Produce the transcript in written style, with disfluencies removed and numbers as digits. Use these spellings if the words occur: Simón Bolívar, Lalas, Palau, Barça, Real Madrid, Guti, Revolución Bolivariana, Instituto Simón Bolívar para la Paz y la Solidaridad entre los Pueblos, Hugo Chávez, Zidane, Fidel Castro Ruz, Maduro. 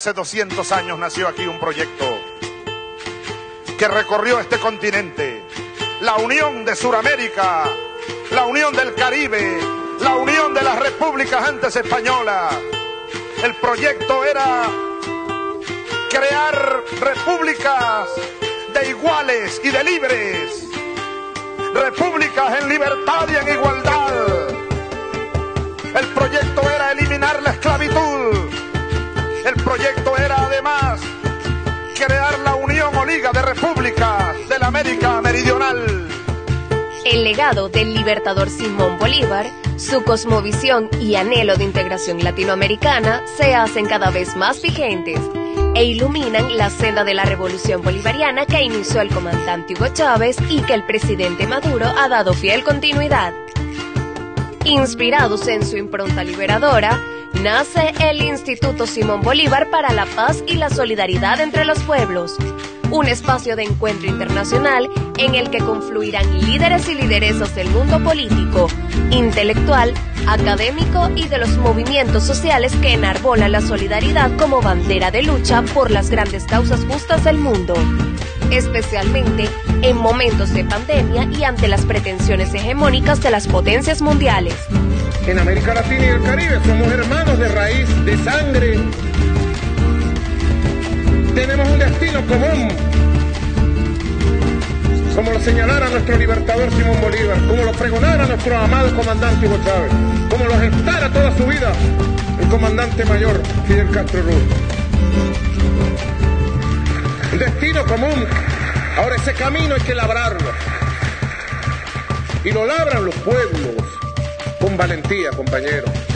Hace 200 años nació aquí un proyecto que recorrió este continente, la unión de Suramérica, la unión del Caribe, la unión de las repúblicas antes españolas. El proyecto era crear repúblicas de iguales y de libres, repúblicas en libertad y en igualdad. El proyecto era eliminar la esclavitud. El proyecto era además crear la Unión o Liga de Repúblicas de la América Meridional. El legado del libertador Simón Bolívar, su cosmovisión y anhelo de integración latinoamericana se hacen cada vez más vigentes e iluminan la senda de la Revolución Bolivariana que inició el comandante Hugo Chávez y que el presidente Maduro ha dado fiel continuidad. Inspirados en su impronta liberadora, nace el Instituto Simón Bolívar para la Paz y la Solidaridad entre los Pueblos, un espacio de encuentro internacional en el que confluirán líderes y lideresas del mundo político, intelectual, académico y de los movimientos sociales que enarbolan la solidaridad como bandera de lucha por las grandes causas justas del mundo, especialmente en momentos de pandemia y ante las pretensiones hegemónicas de las potencias mundiales. En América Latina y el Caribe somos hermanos de raíz, de sangre. Tenemos un destino común, como lo señalara nuestro libertador Simón Bolívar, como lo pregonara nuestro amado comandante Hugo Chávez, como lo gestara toda su vida el comandante mayor Fidel Castro Ruz. Un destino común, ahora ese camino hay que labrarlo, y lo labran los pueblos. Con valentía, compañeros.